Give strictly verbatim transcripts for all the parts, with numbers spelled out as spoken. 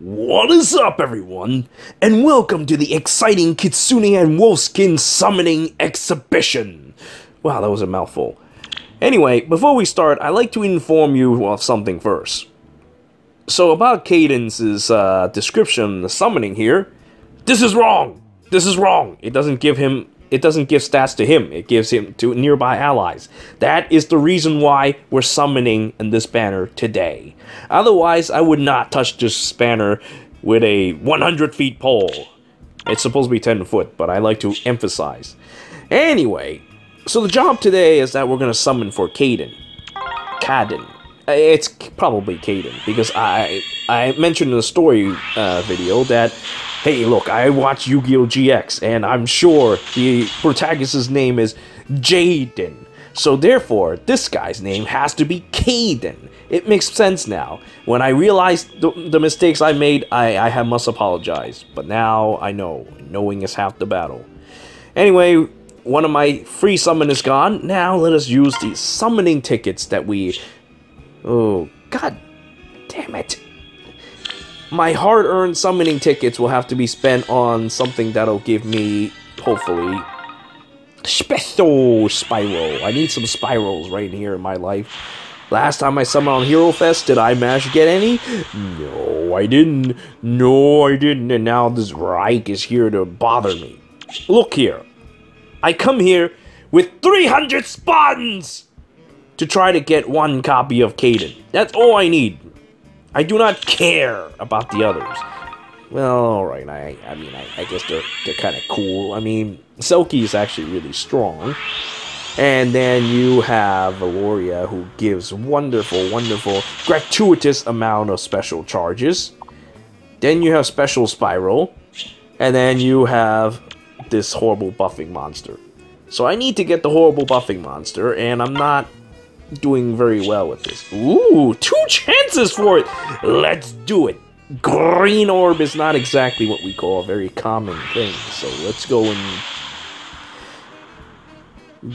What is up, everyone, and welcome to the exciting Kitsune and Wolfskin summoning exhibition. Wow, that was a mouthful. Anyway, before we start, I'd like to inform you of something first. So about Caden's uh, description, the summoning here, this is wrong. This is wrong. It doesn't give him. It doesn't give stats to him. It gives him to nearby allies. That is the reason why we're summoning in this banner today. Otherwise, I would not touch this banner with a one hundred feet pole. It's supposed to be ten foot, but I like to emphasize. Anyway, so the job today is that we're going to summon for Kaden. Kaden. It's probably Kaden, because I I mentioned in the story uh, video that, hey, look, I watch Yu-Gi-Oh! G X, and I'm sure the protagonist's name is Jaden. So therefore, this guy's name has to be Kaden. It makes sense now. When I realized the, the mistakes I made, I, I must apologize. But now I know. Knowing is half the battle. Anyway, one of my free summon is gone. Now let us use the summoning tickets that we... Oh, god damn it. My hard-earned summoning tickets will have to be spent on something that'll give me, hopefully, special spiral. I need some spirals right here in my life. Last time I summoned on Hero Fest, did I manage to get any? No, I didn't. No, I didn't. And now this Reich is here to bother me. Look here. I come here with three hundred spawns to try to get one copy of Kaden. That's all I need. I do not care about the others. Well, alright, I, I mean, I, I guess they're, they're kind of cool. I mean, Selkie is actually really strong. And then you have Velouria, who gives wonderful, wonderful, gratuitous amount of special charges. Then you have Special Spiral. And then you have this horrible buffing monster. So I need to get the horrible buffing monster, and I'm not doing very well with this. Ooh, two chances for it! Let's do it! Green orb is not exactly what we call a very common thing, so let's go and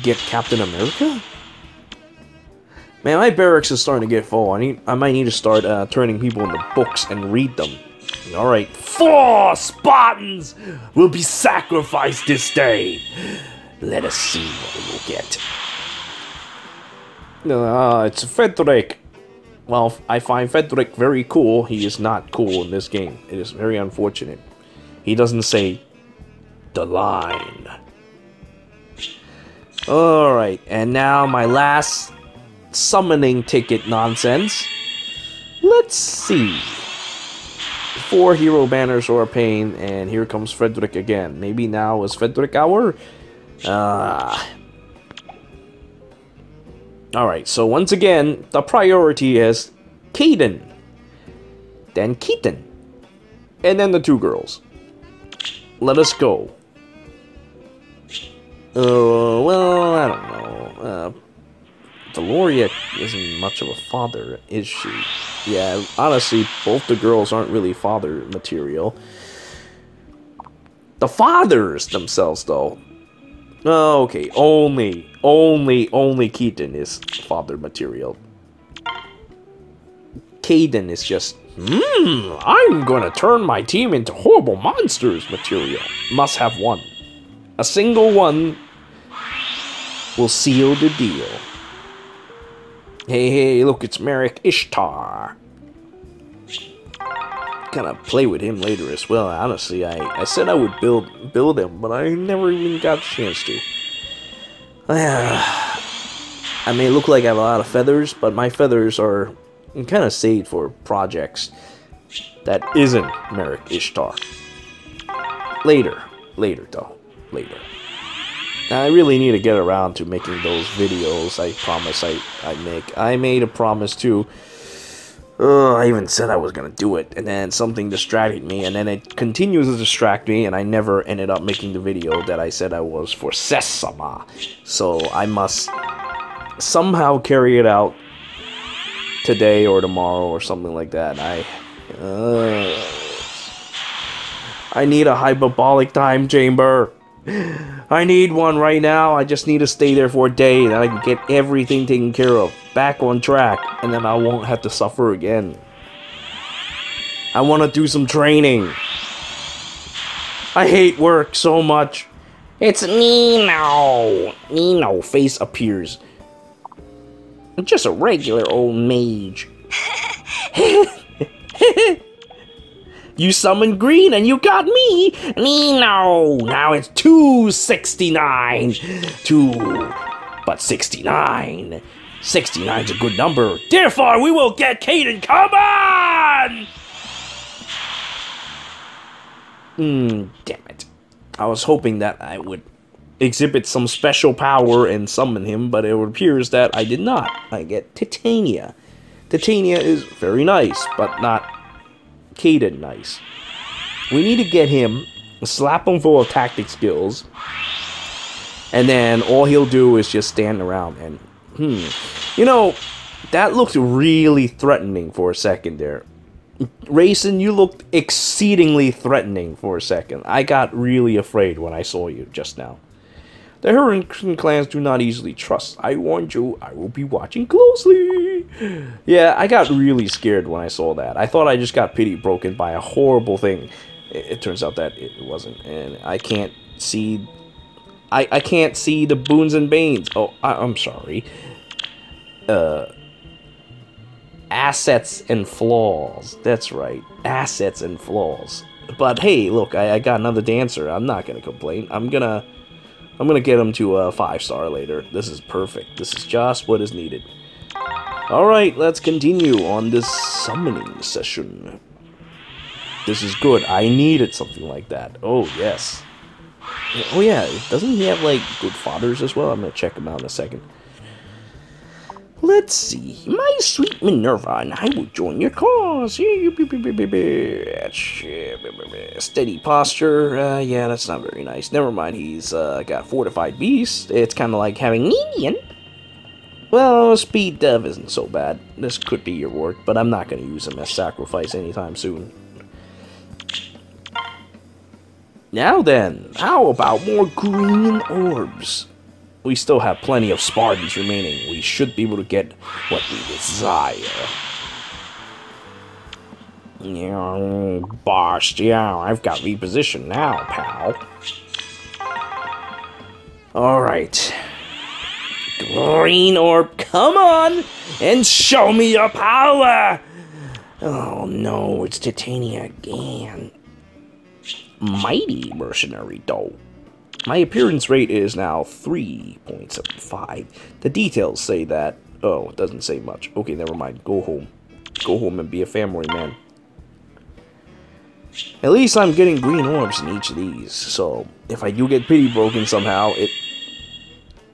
get Captain America? Man, my barracks is starting to get full. I need, I might need to start uh, turning people into books and read them. Alright, four Spartans will be sacrificed this day! Let us see what we'll get. Uh, it's Frederick. Well, I find Frederick very cool. He is not cool in this game. It is very unfortunate. He doesn't say the line. Alright, and now my last summoning ticket nonsense. Let's see. Four hero banners or a pain, and here comes Frederick again. Maybe now is Frederick hour? Uh... Alright, so once again, the priority is Kaden, then Keaton, and then the two girls. Let us go. Uh, well, I don't know. Uh, Velouria isn't much of a father, is she? Yeah, honestly, both the girls aren't really father material. The fathers themselves, though. Okay, only, only, only Keaton is father material. Kaden is just, mmm, I'm gonna turn my team into horrible monsters material. Must have one. A single one will seal the deal. Hey, hey, look, it's Merric Ishtar. Kind of play with him later as well. Honestly, I, I said I would build build him, but I never even got a chance to. I may look like I have a lot of feathers, but my feathers are kind of saved for projects that isn't Merric Ishtar. Later. Later, though. Later. Now, I really need to get around to making those videos I promise I, I make. I made a promise to... Oh, I even said I was going to do it, and then something distracted me, and then it continues to distract me, and I never ended up making the video that I said I was for Sesama. So I must somehow carry it out today or tomorrow or something like that. I uh, I need a hyperbolic time chamber. I need one right now. I just need to stay there for a day, and I can get everything taken care of. Back on track, and then I won't have to suffer again. I want to do some training. I hate work so much. It's Nino. Nino face appears. Just a regular old mage. You summoned green and you got me. Nino. Now it's two sixty-nine. Two, but sixty-nine. sixty-nine's a good number. Therefore, we will get Kaden. Come on! Hmm, damn it. I was hoping that I would exhibit some special power and summon him, but it appears that I did not. I get Titania. Titania is very nice, but not Kaden nice. We need to get him, slap him full of tactic skills, and then all he'll do is just stand around and... Hmm. You know, that looked really threatening for a second there. Raisin, you looked exceedingly threatening for a second. I got really afraid when I saw you just now. The Heron clans do not easily trust. I warned you, I will be watching closely. Yeah, I got really scared when I saw that. I thought I just got pity broken by a horrible thing. It, it turns out that it wasn't, and I can't see... I, I can't see the boons and banes. Oh, I, I'm sorry. Uh, assets and flaws. That's right. Assets and flaws. But hey, look, I, I got another dancer. I'm not gonna complain. I'm gonna, I'm gonna get him to a five star later. This is perfect. This is just what is needed. All right, let's continue on this summoning session. This is good. I needed something like that. Oh yes. Oh yeah, doesn't he have like good fodders as well? I'm gonna check him out in a second. Let's see. My sweet Minerva and I will join your cause. Steady posture. Uh, yeah, that's not very nice. Never mind, he's uh, got fortified beast. It's kind of like having Ninian. Well, speed dev isn't so bad. This could be your work, but I'm not gonna use him as sacrifice anytime soon. Now then, how about more green orbs? We still have plenty of Spartans remaining. We should be able to get what we desire. Yeah, bosh, yeah, I've got repositioned now, pal. Alright. Green orb, come on! And show me your power! Oh no, it's Titania again. Mighty mercenary though. My appearance rate is now three point seven five. The details say that... Oh, it doesn't say much. Okay, never mind. Go home. Go home and be a family man. At least I'm getting green orbs in each of these. So, if I do get pity broken somehow, it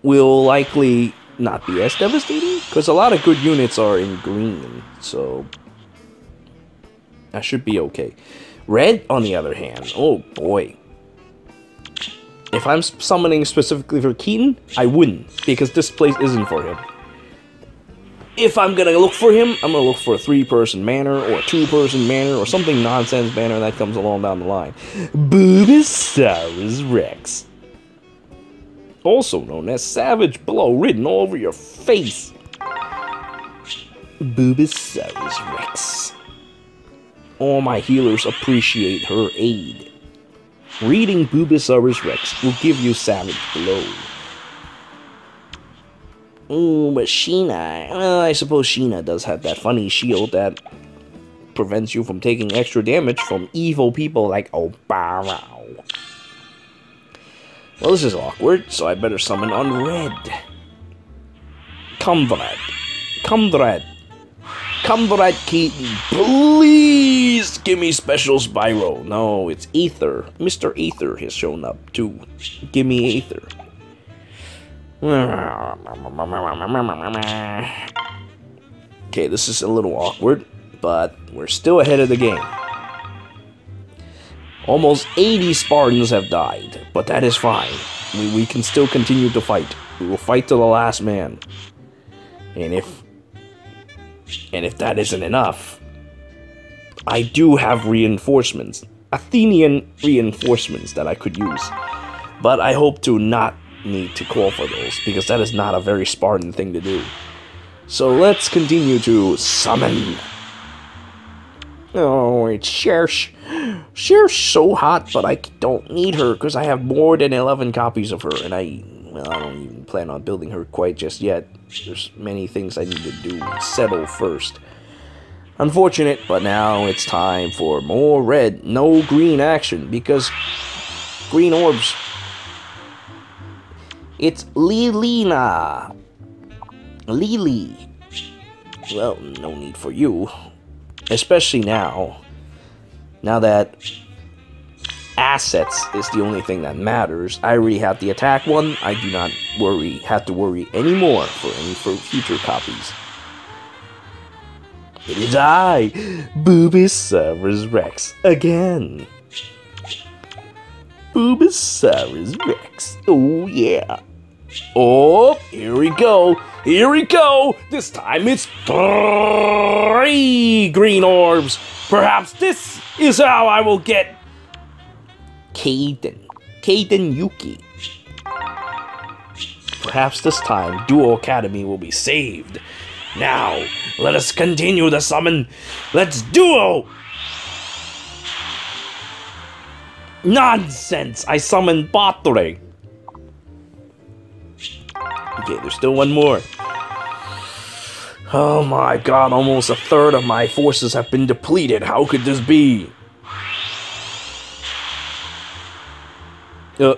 will likely not be as devastating. Because a lot of good units are in green. So, I should be okay. Red, on the other hand, oh boy. If I'm summoning specifically for Keaton, I wouldn't, because this place isn't for him. If I'm gonna look for him, I'm gonna look for a three-person manor, or a two-person manor, or something nonsense banner that comes along down the line. Boobisaurus Rex. Also known as Savage Blow, written all over your face. Boobisaurus Rex. All my healers appreciate her aid. Reading Boobisaurus Rex will give you Savage Blow. Ooh, but Sheena... Well, I suppose Sheena does have that funny shield that prevents you from taking extra damage from evil people like Oboro. Well, this is awkward, so I better summon on red. Comrade. Comrade. Comrade Keaton, please give me special Spyro. No, it's Aether. Mister Aether has shown up too. Give me Aether. Okay, this is a little awkward, but we're still ahead of the game. Almost eighty Spartans have died, but that is fine. We, we can still continue to fight. We will fight to the last man. And if... And if that isn't enough, I do have reinforcements, Athenian reinforcements that I could use. But I hope to not need to call for those, because that is not a very Spartan thing to do. So let's continue to summon. Oh, it's Cher. Cher's so hot, but I don't need her because I have more than eleven copies of her, and I, well, I don't even plan on building her quite just yet. There's many things I need to do and settle first. Unfortunate, but now it's time for more red, no green action, because green orbs. It's Lilina. Lili. Well, no need for you. Especially now. Now that assets is the only thing that matters. I already have the attack one. I do not worry, have to worry anymore for any for future copies. It is I, Boobisaurus Rex, again. Boobisaurus Rex. Oh, yeah. Oh, here we go. Here we go. This time it's three green orbs. Perhaps this is how I will get Kaden. Kaden Yuki. Perhaps this time Duel Academy will be saved. Now, let us continue the summon. Let's duo! Nonsense! I summoned Battre. Okay, there's still one more. Oh my god, almost a third of my forces have been depleted. How could this be? Uh,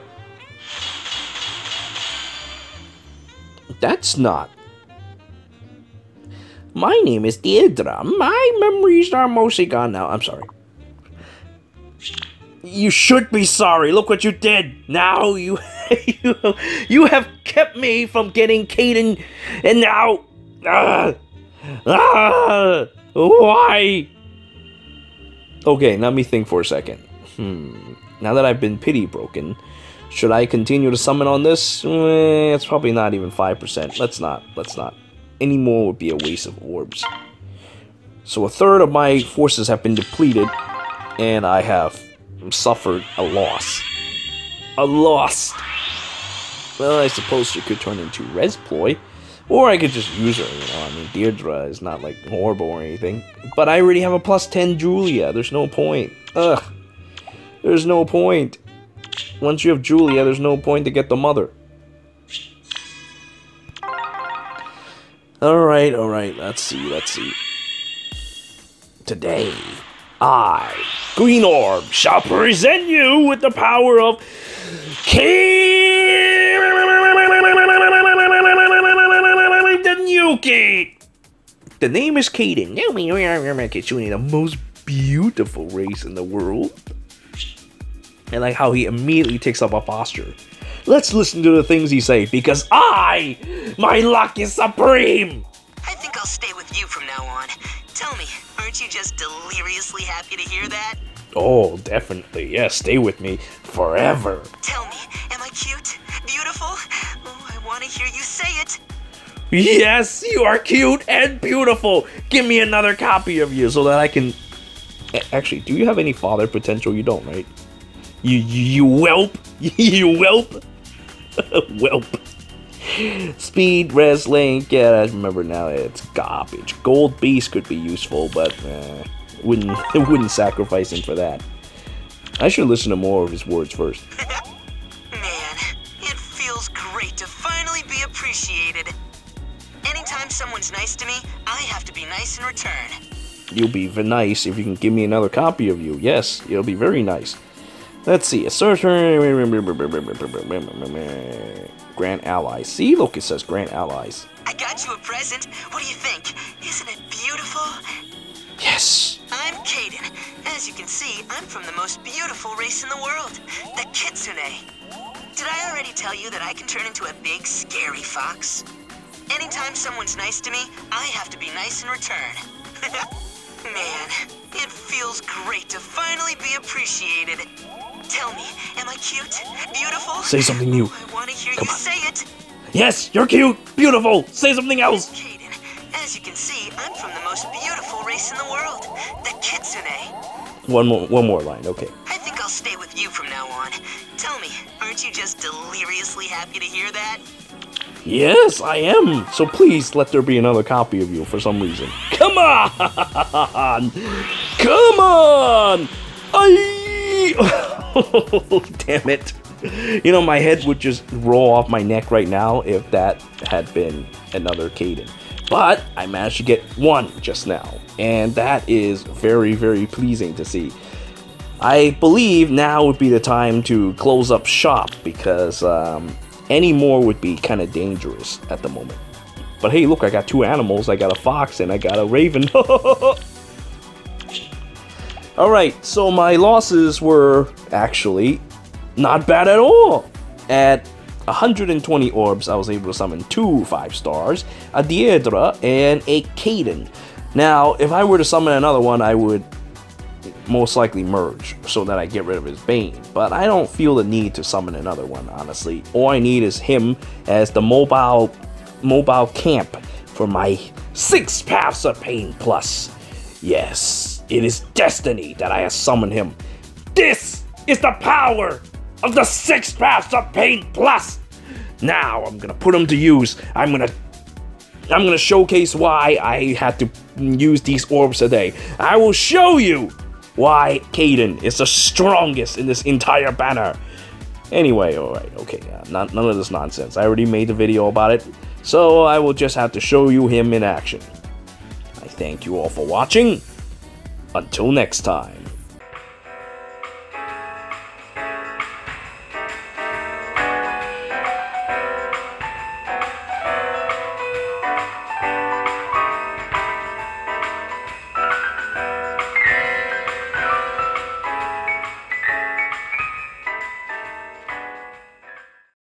that's not... My name is Deirdre. My memories are mostly gone now. I'm sorry. You should be sorry. Look what you did. Now you you, you have kept me from getting Kaden, and now uh, uh, why? Okay, let me think for a second. Hmm. Now that I've been pity broken, should I continue to summon on this? Eh, it's probably not even five percent. Let's not. Let's not. Any more would be a waste of orbs. So a third of my forces have been depleted, and I have suffered a loss. A loss. Well, I suppose she could turn into Resploy, or I could just use her. You know, I mean, Deirdre is not like horrible or anything. But I already have a plus ten Julia. There's no point. Ugh. There's no point. Once you have Julia, there's no point to get the mother. Alright, alright, let's see, let's see. Today, I, Green Orb, shall present you with the power of Kaden Yuki! The name is Kaden. Kitsune, the most beautiful race in the world. And like how he immediately takes up a posture. Let's listen to the things he say, because I, my luck is supreme! I think I'll stay with you from now on. Tell me, aren't you just deliriously happy to hear that? Oh, definitely, yes, yeah, stay with me forever. Tell me, am I cute? Beautiful? Oh, I want to hear you say it. Yes, you are cute and beautiful! Give me another copy of you so that I can... Actually, do you have any father potential? You don't, right? You, you, you whelp! You whelp! Whelp. Speed, res, link, yeah, I remember now, it's garbage. Gold Beast could be useful, but uh, wouldn't wouldn't sacrifice him for that. I should listen to more of his words first. Man, it feels great to finally be appreciated. Anytime someone's nice to me, I have to be nice in return. You'll be nice if you can give me another copy of you. Yes, it'll be very nice. Let's see, assert her. Grant allies. See, look, it says grant allies. I got you a present. What do you think? Isn't it beautiful? Yes. I'm Kaden. As you can see, I'm from the most beautiful race in the world, the Kitsune. Did I already tell you that I can turn into a big, scary fox? Anytime someone's nice to me, I have to be nice in return. Man, it feels great to finally be appreciated. Tell me, am I cute? Beautiful? Say something new. I want to hear Come you on. Say it. Yes, you're cute. Beautiful. Say something else. Kaden, as you can see, I'm from the most beautiful race in the world, the Kitsune. One more, one more line, okay. I think I'll stay with you from now on. Tell me, aren't you just deliriously happy to hear that? Yes, I am. So please let there be another copy of you for some reason. Come on! Come on! Aye! Oh, damn it. You know, my head would just roll off my neck right now if that had been another Kaden. But I managed to get one just now, and that is very, very pleasing to see. I believe now would be the time to close up shop, because um, any more would be kind of dangerous at the moment. But hey, look, I got two animals. I got a fox and I got a raven. Alright, so my losses were actually not bad at all. At one hundred twenty orbs, I was able to summon two five stars, a Deirdre, and a Kaden. Now, if I were to summon another one, I would most likely merge so that I get rid of his Bane. But I don't feel the need to summon another one, honestly. All I need is him as the mobile mobile camp for my Six Paths of Pain Plus. Yes, it is destiny that I have summoned him. This is the power of the Six Paths of Pain Plus. Now I'm gonna put him to use. I'm gonna I'm gonna showcase why I had to use these orbs today. I will show you why Kaden is the strongest in this entire banner. Anyway, alright, okay, uh, not, none of this nonsense. I already made the video about it, so I will just have to show you him in action. I thank you all for watching. Until next time.